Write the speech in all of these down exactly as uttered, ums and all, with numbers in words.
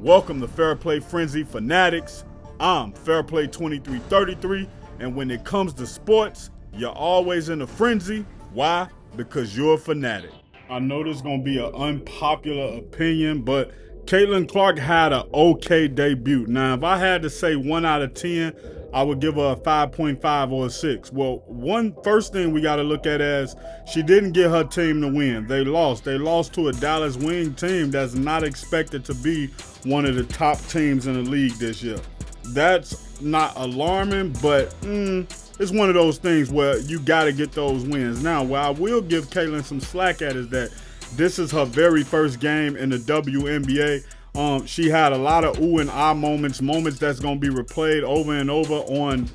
Welcome to Fair Play Frenzy Fanatics. I'm Fair Play twenty-three thirty-three, and when it comes to sports, you're always in a frenzy. Why? Because you're a fanatic. I know this is going to be an unpopular opinion, but Caitlin Clark had an okay debut. Now, if I had to say one out of ten, I would give her a five point five or a six. Well, one first thing we got to look at is she didn't get her team to win. They lost. They lost to a Dallas Wing team that's not expected to be one of the top teams in the league this year. That's not alarming, but mm, it's one of those things where you got to get those wins. Now, where I will give Caitlin some slack at is that this is her very first game in the W N B A. Um, she had a lot of ooh and ah moments, moments that's going to be replayed over and over on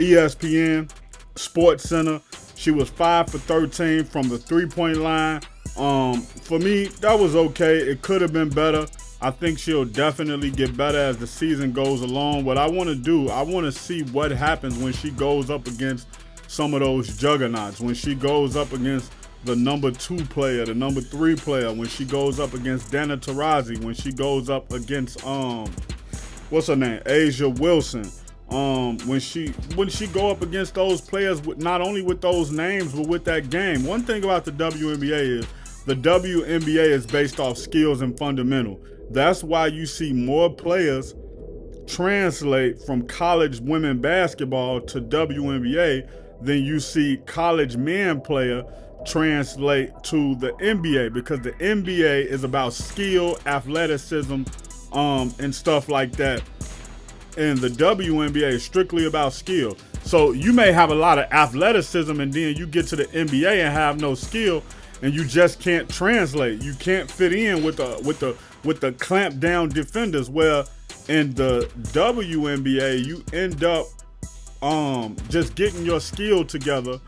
E S P N Sports Center. She was five for thirteen from the three-point line. Um, for me, that was okay. It could have been better. I think she'll definitely get better as the season goes along. What I want to do, I want to see what happens when she goes up against some of those juggernauts, when she goes up against the number two player, the number three player, when she goes up against Dana Tarazi, when she goes up against, um, what's her name, Asia Wilson, um, when she when she go up against those players, with, not only with those names, but with that game. One thing about the W N B A is the W N B A is based off skills and fundamental. That's why you see more players translate from college women basketball to W N B A than you see college men player translate to the N B A, because the N B A is about skill, athleticism, um, and stuff like that. And the W N B A is strictly about skill. So you may have a lot of athleticism and then you get to the N B A and have no skill, and you just can't translate. You can't fit in with the with the with the clamp down defenders. Where in the W N B A you end up um, just getting your skill together,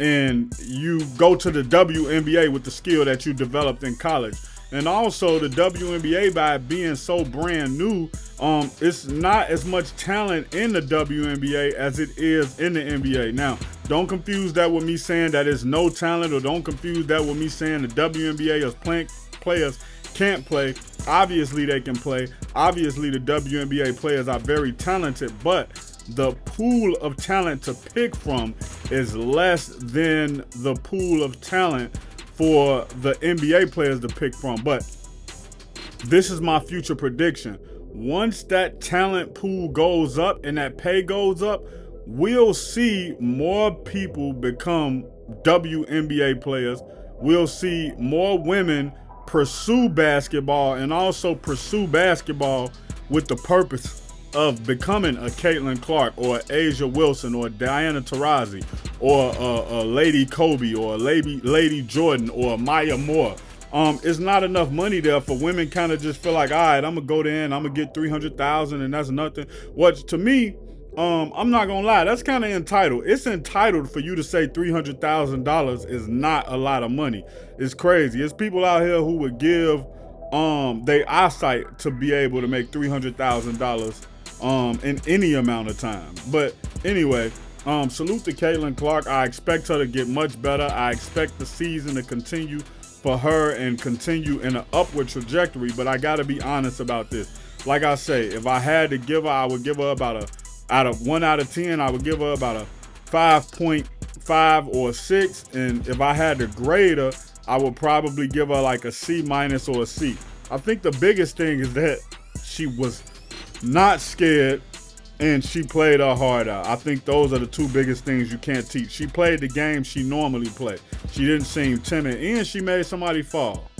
and you go to the W N B A with the skill that you developed in college. And also the W N B A, by being so brand new, um, it's not as much talent in the W N B A as it is in the N B A. Now, don't confuse that with me saying that there's no talent, or don't confuse that with me saying the W N B A is playing, players can't play. Obviously they can play. Obviously the W N B A players are very talented, but the pool of talent to pick from is less than the pool of talent for the N B A players to pick from. But this is my future prediction. Once that talent pool goes up and that pay goes up, we'll see more people become W N B A players. We'll see more women pursue basketball, and also pursue basketball with the purpose of becoming a Caitlin Clark or Asia Wilson or Diana Taurasi or a, a Lady Kobe or a Lady, Lady Jordan or Maya Moore. Um, it's not enough money there for women. Kind of just feel like, all right, I'm gonna go there and I'm gonna get three hundred thousand and that's nothing. Which to me, um, I'm not gonna lie, that's kind of entitled. It's entitled for you to say three hundred thousand dollars is not a lot of money. It's crazy. It's people out here who would give um, their eyesight to be able to make three hundred thousand dollars. Um, in any amount of time. But anyway, um, salute to Caitlin Clark. I expect her to get much better. I expect the season to continue for her and continue in an upward trajectory. But I got to be honest about this. Like I say, if I had to give her, I would give her about a, out of one out of ten, I would give her about a five point five or a six. And if I had to grade her, I would probably give her like a C minus or a C. I think the biggest thing is that she was not scared and she played her heart out. I think those are the two biggest things you can't teach. She played the game she normally played. She didn't seem timid, and she made somebody fall.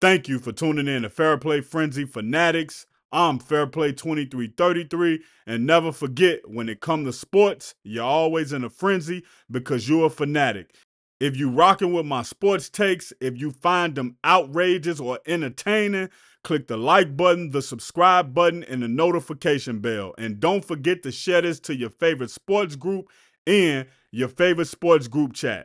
Thank you for tuning in to Fair Play Frenzy Fanatics. I'm Fair Play twenty-three thirty-three, and never forget, when it comes to sports, you're always in a frenzy because you're a fanatic. If you rocking with my sports takes, if you find them outrageous or entertaining, click the like button, the subscribe button, and the notification bell. And don't forget to share this to your favorite sports group and your favorite sports group chat.